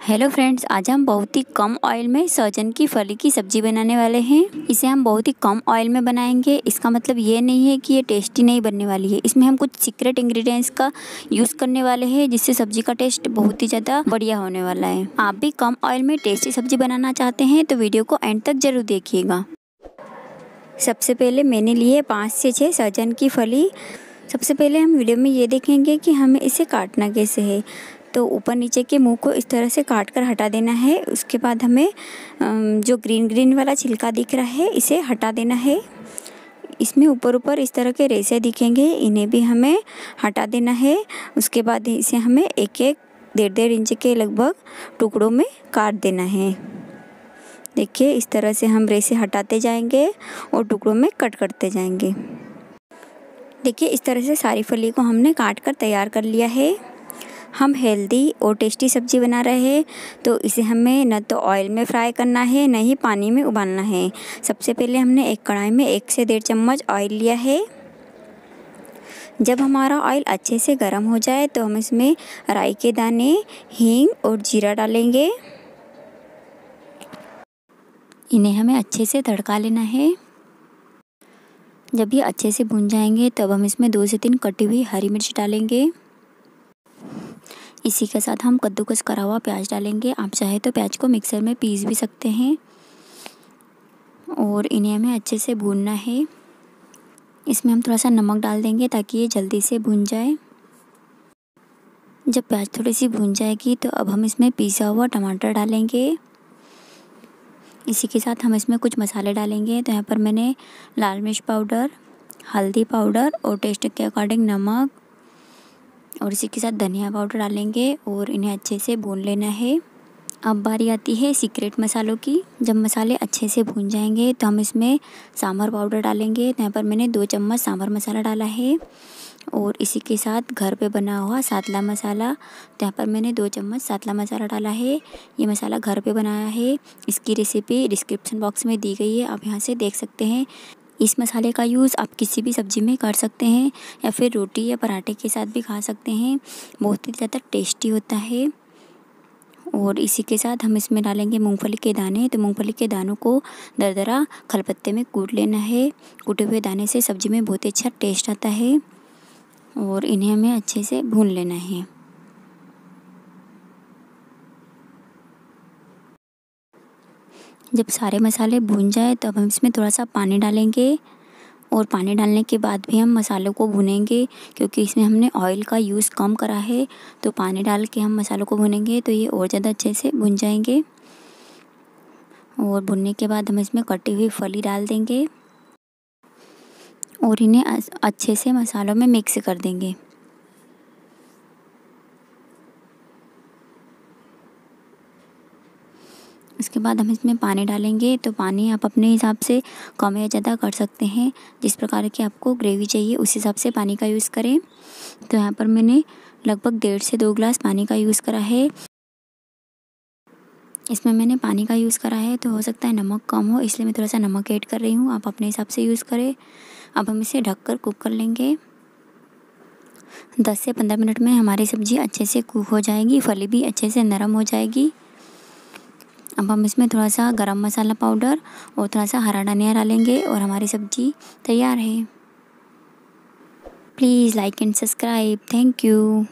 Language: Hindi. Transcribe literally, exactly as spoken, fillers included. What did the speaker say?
हेलो फ्रेंड्स, आज हम बहुत ही कम ऑयल में सहजन की फली की सब्जी बनाने वाले हैं। इसे हम बहुत ही कम ऑयल में बनाएंगे। इसका मतलब ये नहीं है कि ये टेस्टी नहीं बनने वाली है। इसमें हम कुछ सीक्रेट इंग्रेडिएंट्स का यूज़ करने वाले हैं, जिससे सब्जी का टेस्ट बहुत ही ज़्यादा बढ़िया होने वाला है। आप भी कम ऑयल में टेस्टी सब्जी बनाना चाहते हैं तो वीडियो को एंड तक ज़रूर देखिएगा। सबसे पहले मैंने लिए पाँच से छः सहजन की फली। सबसे पहले हम वीडियो में ये देखेंगे कि हमें इसे काटना कैसे है। तो ऊपर नीचे के मुंह को इस तरह से काट कर हटा देना है। उसके बाद हमें जो ग्रीन ग्रीन वाला छिलका दिख रहा है इसे हटा देना है। इसमें ऊपर ऊपर इस तरह के रेशे दिखेंगे, इन्हें भी हमें हटा देना है। उसके बाद इसे हमें एक एक डेढ़ डेढ़ इंच के लगभग टुकड़ों में काट देना है। देखिए, इस तरह से हम रेशे हटाते जाएंगे और टुकड़ों में कट करते जाएंगे। देखिए, इस तरह से सारी फली को हमने काट कर तैयार कर लिया है। हम हेल्दी और टेस्टी सब्ज़ी बना रहे हैं, तो इसे हमें न तो ऑयल में फ्राई करना है न ही पानी में उबालना है। सबसे पहले हमने एक कढ़ाई में एक से डेढ़ चम्मच ऑयल लिया है। जब हमारा ऑयल अच्छे से गर्म हो जाए तो हम इसमें राई के दाने, हींग और जीरा डालेंगे। इन्हें हमें अच्छे से तड़का लेना है। जब ये अच्छे से भून जाएंगे तब हम इसमें दो से तीन कटी हुई हरी मिर्च डालेंगे। इसी के साथ हम कद्दूकस करा हुआ प्याज डालेंगे। आप चाहे तो प्याज को मिक्सर में पीस भी सकते हैं। और इन्हें हमें अच्छे से भूनना है। इसमें हम थोड़ा सा नमक डाल देंगे ताकि ये जल्दी से भून जाए। जब प्याज थोड़ी सी भून जाएगी तो अब हम इसमें पिसा हुआ टमाटर डालेंगे। इसी के साथ हम इसमें कुछ मसाले डालेंगे। तो यहाँ पर मैंने लाल मिर्च पाउडर, हल्दी पाउडर और टेस्ट के अकॉर्डिंग नमक और इसी के साथ धनिया पाउडर डालेंगे और इन्हें अच्छे से भून लेना है। अब बारी आती है सीक्रेट मसालों की। जब मसाले अच्छे से भून जाएंगे तो हम इसमें सांभर पाउडर डालेंगे। तो यहाँ पर मैंने दो चम्मच सांभर मसाला डाला है और इसी के साथ घर पे बना हुआ सातला मसाला। तो यहाँ पर मैंने दो चम्मच सातला मसाला डाला है। ये मसाला घर पे बनाया है। इसकी रेसिपी डिस्क्रिप्शन बॉक्स में दी गई है, आप यहाँ से देख सकते हैं। इस मसाले का यूज़ आप किसी भी सब्ज़ी में कर सकते हैं या फिर रोटी या पराठे के साथ भी खा सकते हैं। बहुत ही ज़्यादा टेस्टी होता है। और इसी के साथ हम इसमें डालेंगे मूंगफली के दाने। तो मूंगफली के दानों को दरदरा खलपत्ते में कूट लेना है। कूटे हुए दाने से सब्ज़ी में बहुत अच्छा टेस्ट आता है। और इन्हें हमें अच्छे से भून लेना है। जब सारे मसाले भून जाए तो अब हम इसमें थोड़ा सा पानी डालेंगे और पानी डालने के बाद भी हम मसालों को भुनेंगे, क्योंकि इसमें हमने ऑयल का यूज़ कम करा है। तो पानी डाल के हम मसालों को भुनेंगे तो ये और ज़्यादा अच्छे से भुन जाएंगे। और भुनने के बाद हम इसमें कटी हुई फली डाल देंगे और इन्हें अच्छे से मसालों में मिक्स कर देंगे। उसके बाद हम इसमें पानी डालेंगे। तो पानी आप अपने हिसाब से कम या ज़्यादा कर सकते हैं। जिस प्रकार की आपको ग्रेवी चाहिए उस हिसाब से पानी का यूज़ करें। तो यहाँ पर मैंने लगभग डेढ़ से दो ग्लास पानी का यूज़ करा है। इसमें मैंने पानी का यूज़ करा है, तो हो सकता है नमक कम हो, इसलिए मैं थोड़ा सा नमक ऐड कर रही हूँ। आप अपने हिसाब से यूज़ करें। अब हम इसे ढक कर कुक कर लेंगे। दस से पंद्रह मिनट में हमारी सब्ज़ी अच्छे से कुक हो जाएगी। फली भी अच्छे से नरम हो जाएगी। अब हम इसमें थोड़ा सा गरम मसाला पाउडर और थोड़ा सा हरा धनिया डालेंगे और हमारी सब्ज़ी तैयार है। Please like and subscribe. Thank you.